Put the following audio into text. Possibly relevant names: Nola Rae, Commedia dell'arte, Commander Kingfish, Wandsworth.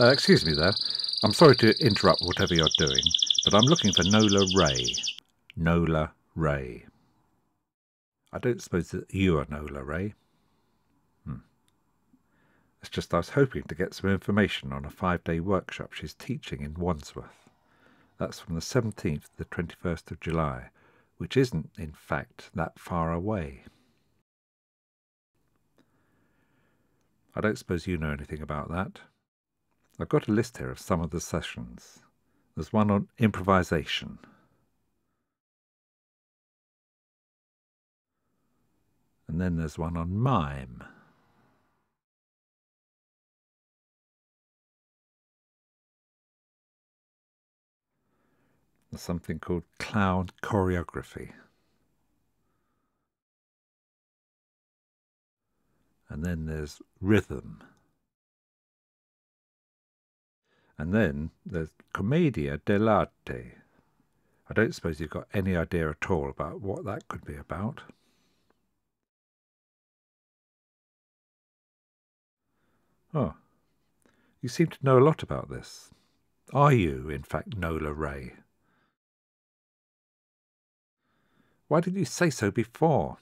Excuse me there. I'm sorry to interrupt whatever you're doing, but I'm looking for Nola Rae. Nola Rae. I don't suppose that you are Nola Rae. It's just I was hoping to get some information on a 5-day workshop she's teaching in Wandsworth. That's from the 17th to the 21st of July, which isn't, in fact, that far away. I don't suppose you know anything about that. I've got a list here of some of the sessions. There's one on improvisation. And then there's one on mime. There's something called clown choreography. And then there's rhythm. And then there's Commedia dell'arte. I don't suppose you've got any idea at all about what that could be about. Oh, you seem to know a lot about this. Are you, in fact, Nola Rae? Why did you say so before?